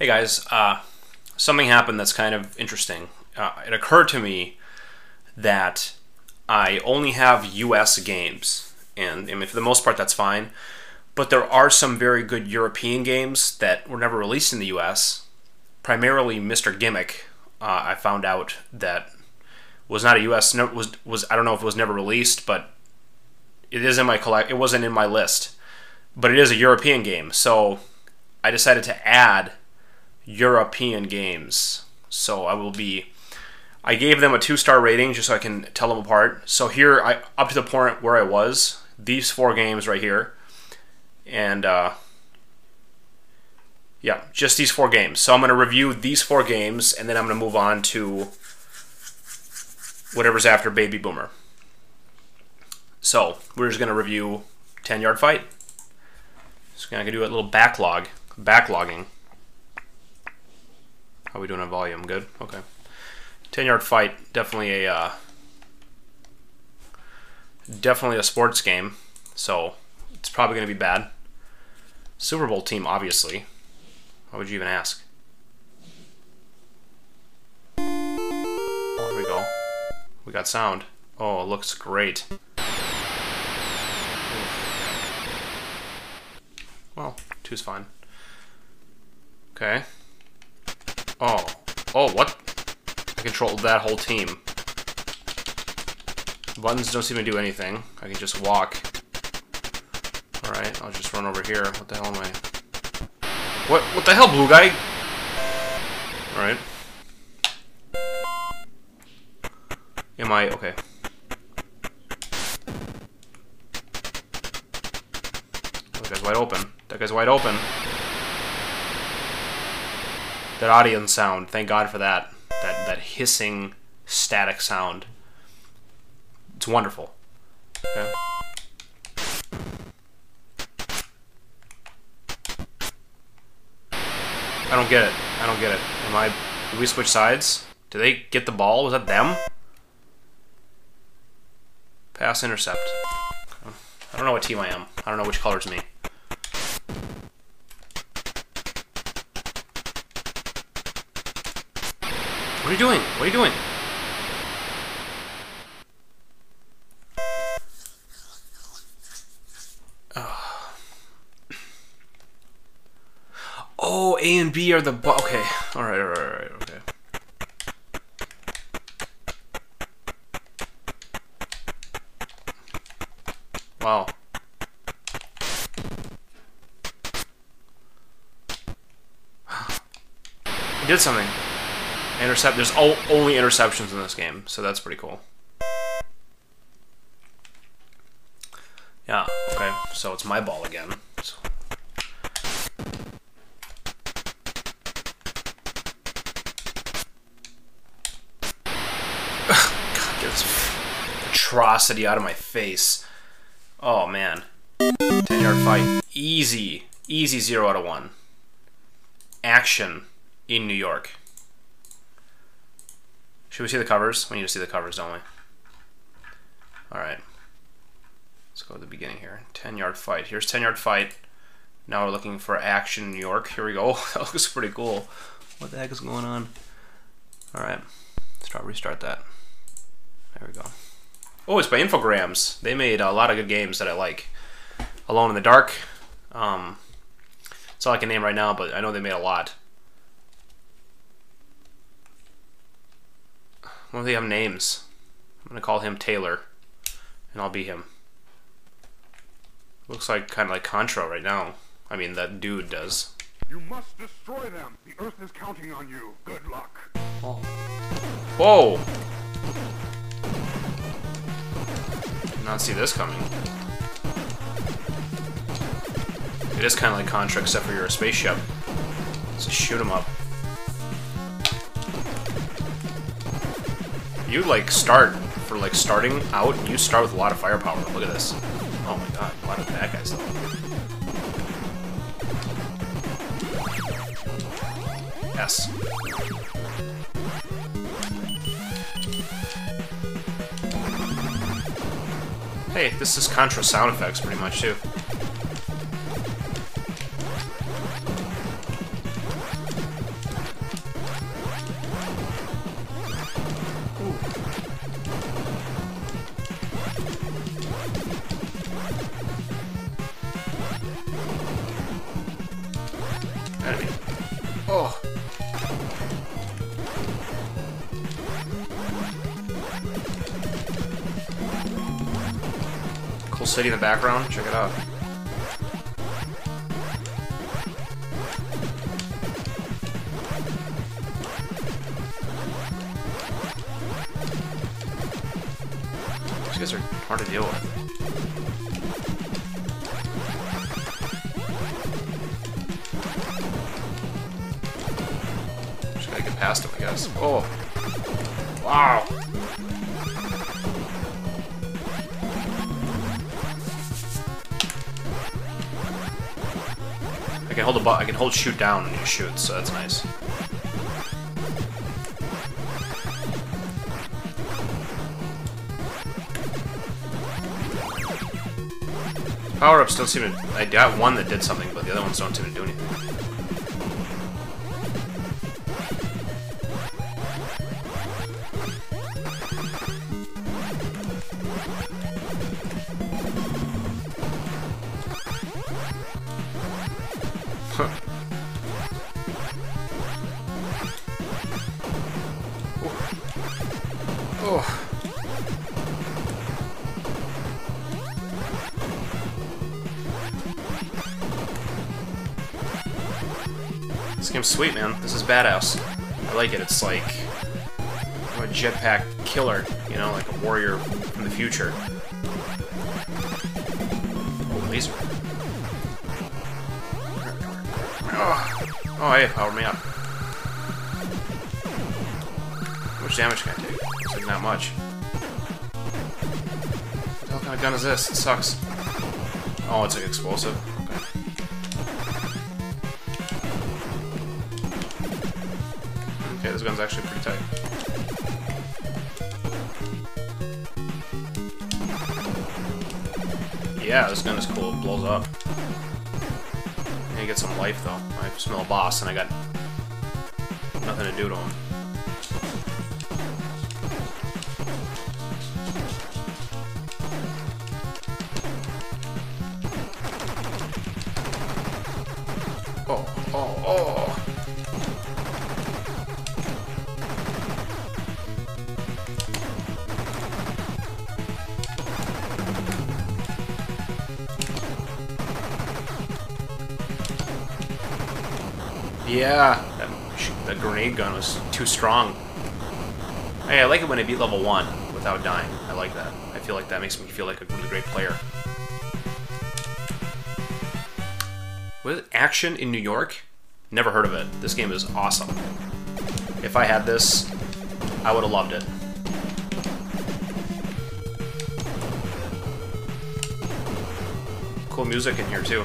Hey guys, something happened that's kind of interesting. It occurred to me that I only have US games, and I mean, for the most part that's fine, but there are some very good European games that were never released in the US, primarily Mr. Gimmick, I found out that was not a US, I don't know if it was never released, but it is in my it wasn't in my list, but it is a European game, so I decided to add European games. So I gave them a 2-star rating just so I can tell them apart. So here, up to the point where I was, these 4 games right here, and yeah, just these 4 games. So I'm gonna review these 4 games and then I'm gonna move on to whatever's after Baby Boomer. So we're just gonna review 10-Yard Fight. Just gonna do a little backlogging. How are we doing on volume? Good? Okay. 10-Yard Fight, definitely a sports game, so it's probably going to be bad. Super Bowl team, obviously. Why would you even ask? Oh, there we go. We got sound. Oh, it looks great. Well, 2's fine. Okay. Oh. Oh, what? I controlled that whole team. Buttons don't seem to do anything. I can just walk. Alright, I'll just run over here. What the hell am I... What the hell, blue guy? Alright. Am I... Okay. Oh, that guy's wide open. That guy's wide open. That audience sound, thank God for that. That hissing, static sound. It's wonderful. Okay. I don't get it. I don't get it. Did we switch sides? Do they get the ball? Was that them? Pass, intercept. Okay. I don't know what team I am. I don't know which color's me. What are you doing? What are you doing? Oh, A and B are the... Okay. Alright, okay. Wow. I did something. Intercept. There's only interceptions in this game, so that's pretty cool. Yeah, okay, so it's my ball again. So. God, get this atrocity out of my face. Oh, man. 10-Yard Fight. Easy. Easy 0 out of 1. Action in New York. Should we see the covers? We need to see the covers, don't we? Alright. Let's go to the beginning here. 10-Yard Fight. Here's 10-Yard Fight. Now we're looking for Action in New York. Here we go. That looks pretty cool. What the heck is going on? Alright. Let's try to restart that. There we go. Oh, it's by Infogrames. They made a lot of good games that I like. Alone in the Dark. It's all I can name right now, but I know they made a lot. Well, they have names. I'm gonna call him Taylor, and I'll be him. Looks like kind of like Contra right now. I mean, that dude does. You must destroy them. The Earth is counting on you. Good luck. Oh. Whoa! Did not see this coming. It is kind of like Contra, except for you're a spaceship. Let's just shoot him up. You like starting out, you start with a lot of firepower. Look at this. Oh my god, a lot of bad guys though. Yes. Hey, this is Contra sound effects pretty much too. enemy. Oh. Cool city in the background. Check it out. These guys are hard to deal with. Past him, I guess. Oh. Wow. I can hold a button. I can hold shoot down when you shoot, so that's nice. Power-ups don't seem to... I got one that did something, but the other ones don't seem to do anything. This game's sweet, man. This is badass. I like it. It's like a jetpack killer, you know, like a warrior from the future. Oh, laser. Oh, hey, powered me up. How much damage can I take? It's like not much. What kind of gun is this? It sucks. Oh, it's like explosive. Okay, this gun's actually pretty tight. Yeah, this gun is cool. It blows up. I need to get some life, though. I smell a boss, and I got nothing to do to him. Oh, oh, oh! Yeah, that grenade gun was too strong. Hey, I like it when I beat level 1 without dying. I like that. I feel like that makes me feel like a really great player. What is it? Action in New York? Never heard of it. This game is awesome. If I had this, I would have loved it. Cool music in here, too.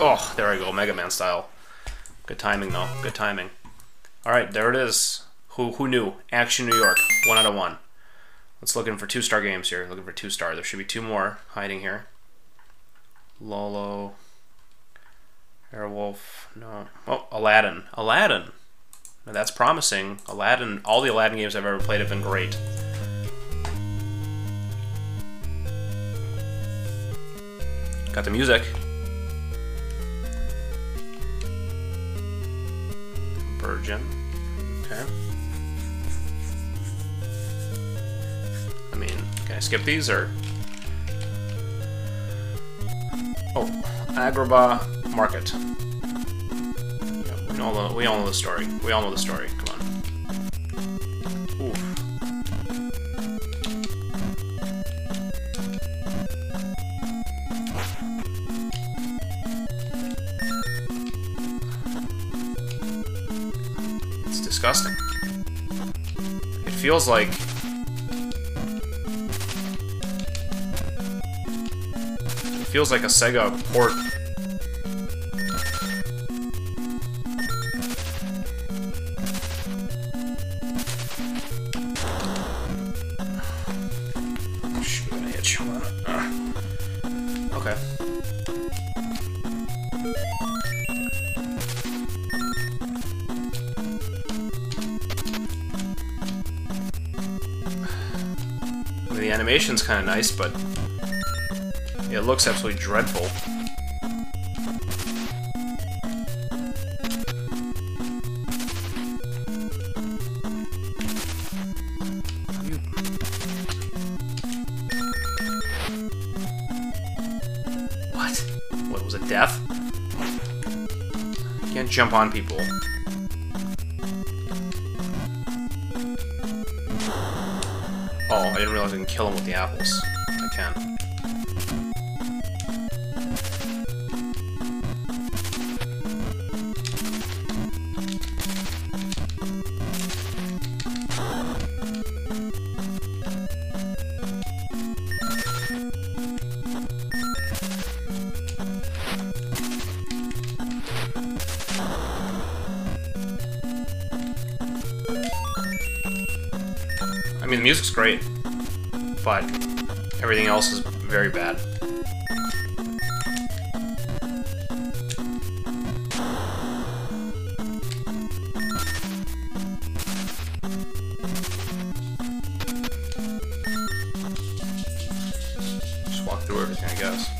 Oh, there I go, Mega Man style. Good timing, though. Good timing. All right, there it is. Who knew? Action New York. 1 out of 1. Let's look in for 2-star games here. Looking for 2-star. There should be 2 more hiding here. Lolo. Airwolf. No. Oh, Aladdin. Aladdin. Now, that's promising. Aladdin. All the Aladdin games I've ever played have been great. Got the music. Virgin. Okay. I mean, can I skip these or? Oh, Agrabah Market. Yeah, we all know the story. We all know the story. Come on. Disgusting. It feels like... It feels like a Sega port. Shoot, I'm gonna hit you. Okay. The animation's kind of nice, but it looks absolutely dreadful. can't jump on people. Oh, I didn't realize I can kill him with the apples. I can. I mean, the music's great, but everything else is very bad. Just walk through everything, I guess.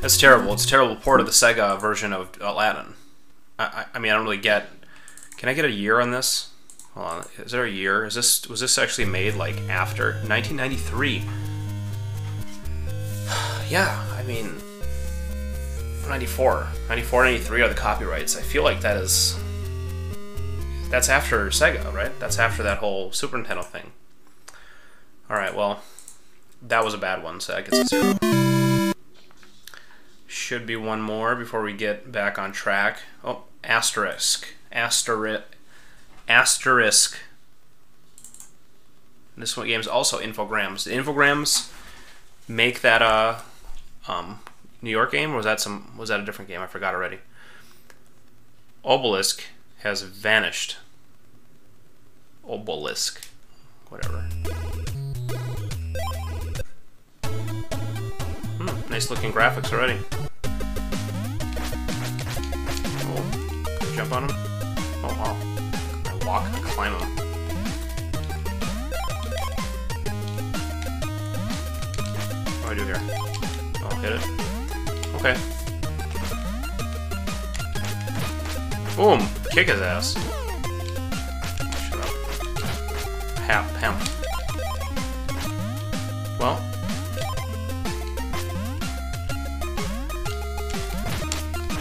That's terrible. It's a terrible port of the Sega version of Aladdin. I mean, I don't really get... Can I get a year on this? Hold on. Is there a year? Is this... Was this actually made, like, after? 1993. Yeah, I mean... 94. 94, 93 are the copyrights. I feel like that is... That's after Sega, right? That's after that whole Super Nintendo thing. Alright, well... That was a bad one, so that gets a 0. Should be one more before we get back on track. Oh, Asterix. Asterisk. This one game's also Infogrames. Did Infogrames make that New York game, or was that a different game? I forgot already. Obelisk has vanished. Obelisk. Whatever. Nice looking graphics already. Oh, can I jump on him? Oh wow. Can I walk? I can climb him. What do I do here? Oh, hit it. Okay. Boom! Kick his ass. Shut up. Hap him. Well.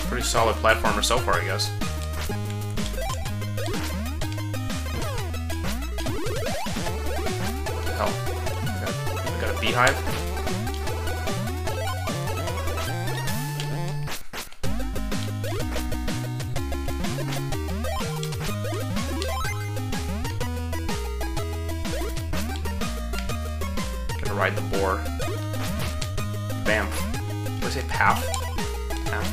Pretty solid platformer so far, I guess. What the hell? Got a beehive? Gotta ride the boar. Bam. What do I say? Path? Path.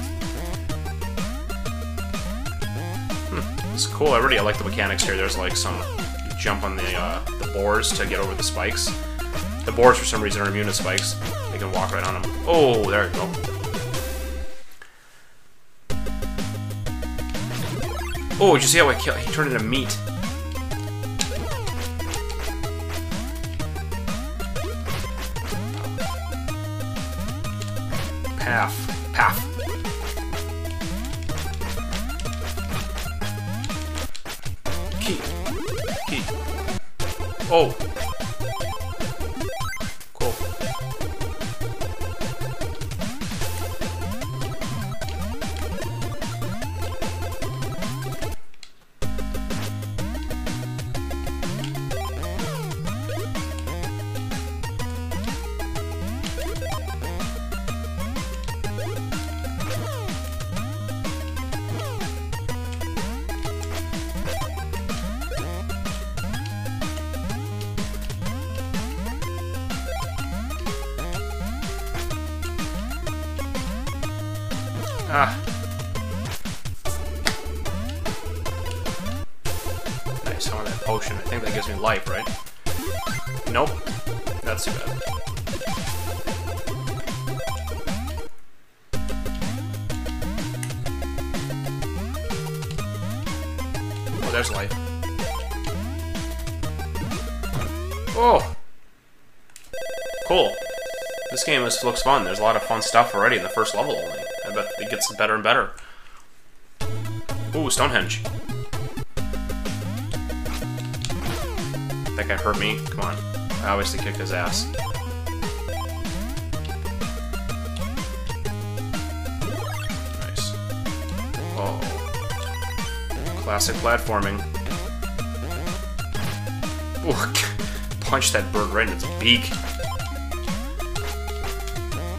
It's cool. I like the mechanics here. There's like some jump on the boars to get over the spikes. The boars for some reason are immune to spikes. They can walk right on them. Oh, there we go. Oh, did you see how I killed? He turned into meat. Path, path. Oh! Cool. Ah. Nice, I want that potion. I think that gives me life, right? Nope. That's too bad. Oh, there's life. Oh! Cool. This game looks fun. There's a lot of fun stuff already in the first level only. I bet it gets better and better. Ooh, Stonehenge. That guy hurt me. Come on. I obviously kicked his ass. Nice. Oh. Classic platforming. Ooh, punch that bird right in its beak.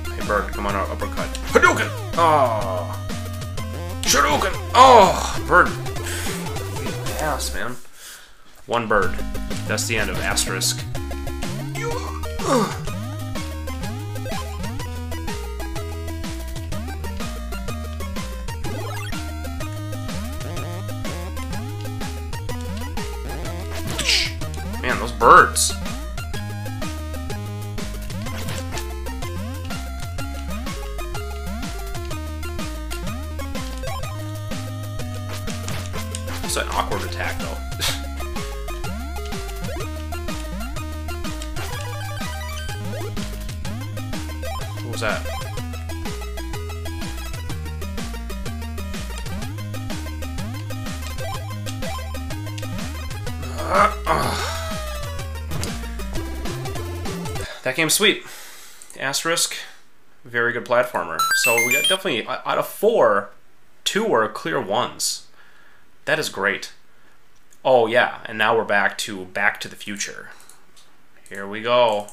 Hey, bird, come on out, uppercut. Hadouken! Oh. Shuriken! Oh! Bird. Pfft, ass, man. One bird. That's the end of Asterix. Man, those birds. It's an awkward attack, though. That. That game's sweet. Asterisk, very good platformer. So we got definitely out of four, two were clear ones. That is great. Oh yeah, and now we're back to the Future. Here we go.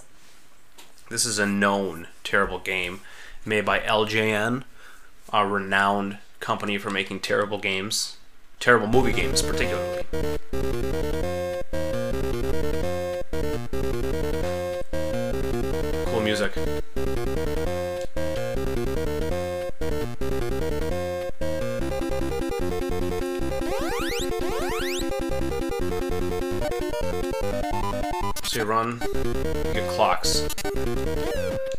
This is a known terrible game made by LJN, a renowned company for making terrible games, terrible movie games particularly. Cool music. So you run, you get clocks,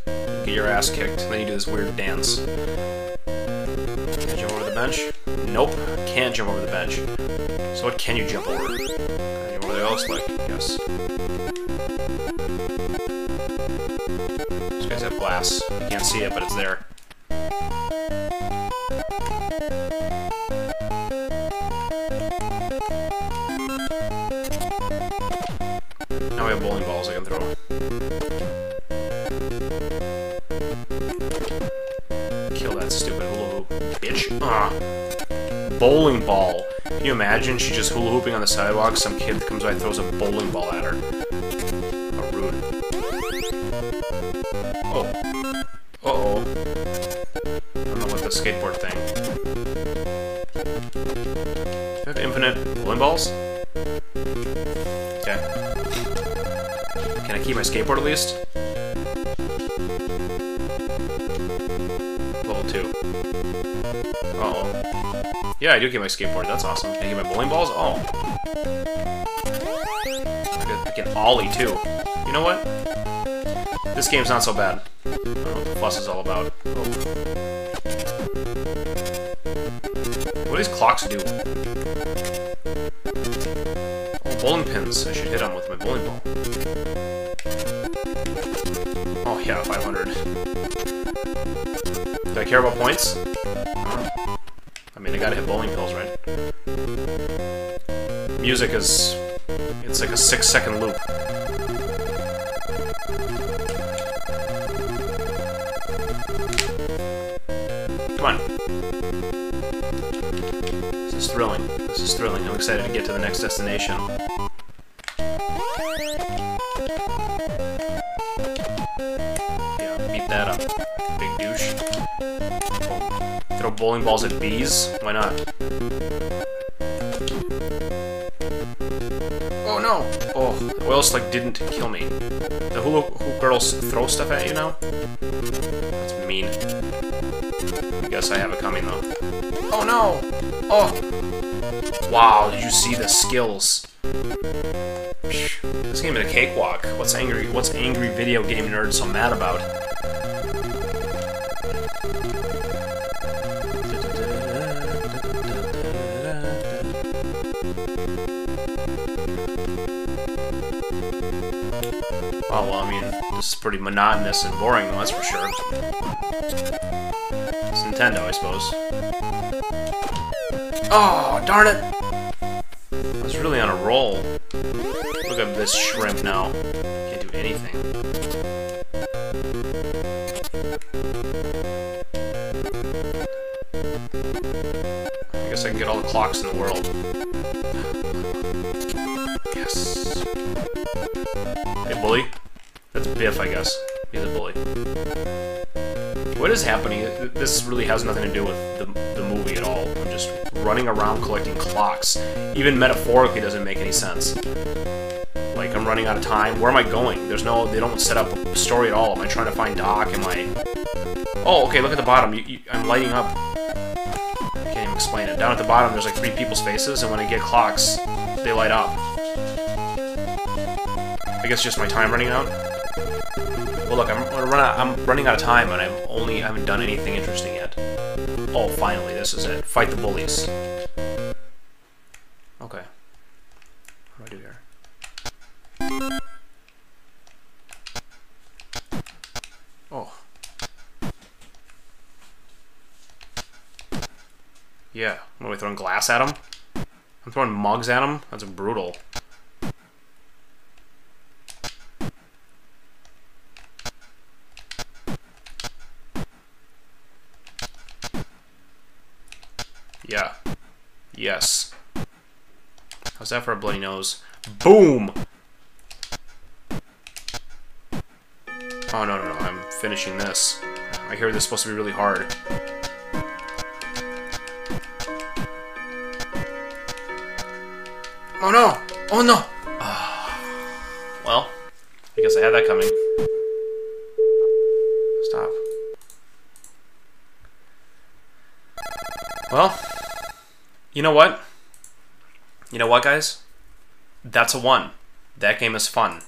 get your ass kicked, and then you do this weird dance. Can I jump over the bench? Nope, can't jump over the bench. So what can you jump over? Can I jump over the else like? Yes. These guys have glass. You can't see it, but it's there. Now we have bowling balls I can throw. Kill that stupid hula hoop, bitch. Bowling ball. Can you imagine? She just hula hooping on the sidewalk. Some kid comes by and throws a bowling ball at her. How rude. Oh. Uh-oh. I don't know what the skateboard thing. Do I have infinite bowling balls? Can I keep my skateboard at least? Level 2. Uh-oh. Yeah, I do get my skateboard. That's awesome. Can I get my bowling balls? Oh. I get ollie, too. You know what? This game's not so bad. I don't know what the fuss is all about. Oh. What do these clocks do? Oh, bowling pins. I should hit them with my bowling ball. Oh yeah, 500. Do I care about points? I mean, I gotta hit bowling pills, right? Music is... it's like a 6-second loop. Come on. This is thrilling. This is thrilling. I'm excited to get to the next destination. That up. Big douche. Throw bowling balls at bees? Why not? Oh no! Oh, the oil slick didn't kill me. The hula hoop girls throw stuff at you now? That's mean. I guess I have it coming though. Oh no! Oh! Wow, did you see the skills? This game is a cakewalk. What's angry video game nerds so mad about? Oh, well, I mean, this is pretty monotonous and boring, though, that's for sure. It's Nintendo, I suppose. Oh, darn it! I was really on a roll. Look at this shrimp now. Can't do anything. I guess I can get all the clocks in the world. Yes. Hey, bully. That's Biff, I guess. He's a bully. What is happening? This really has nothing to do with the movie at all. I'm just running around collecting clocks. Even metaphorically doesn't make any sense. Like, I'm running out of time. Where am I going? There's no... They don't set up a story at all. Am I trying to find Doc? Am I... Oh, okay, look at the bottom. I'm lighting up. I can't even explain it. Down at the bottom, there's like 3 people's faces, and when I get clocks, they light up. I guess just my time running out? Well, look, I'm running out of time, and I haven't done anything interesting yet. Oh, finally, this is it. Fight the bullies. Okay. What do I do here? Oh. Yeah. What, am I throwing glass at them? I'm throwing mugs at them? That's brutal. Yeah. Yes. How's that for a bloody nose? Boom! Oh, no, no, no. I'm finishing this. I hear this is supposed to be really hard. Oh, no! Oh, no! Well, I guess I had that coming. Stop. Well... You know what? You know what, guys? That's a 1. That game is fun.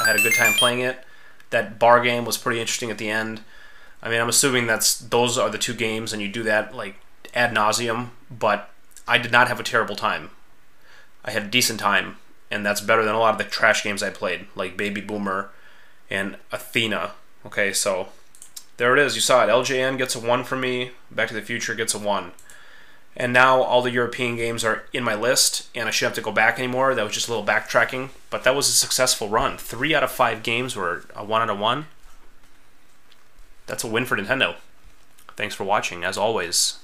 I had a good time playing it. That bar game was pretty interesting at the end. I mean, I'm assuming those are the 2 games, and you do that, like, ad nauseum, but I did not have a terrible time. I had a decent time, and that's better than a lot of the trash games I played, like Baby Boomer and Athena. Okay, so there it is. You saw it. LJN gets a 1 from me. Back to the Future gets a 1. And now all the European games are in my list, and I shouldn't have to go back anymore. That was just a little backtracking, but that was a successful run. 3 out of 5 games were a 1 out of 1. That's a win for Nintendo. Thanks for watching, as always.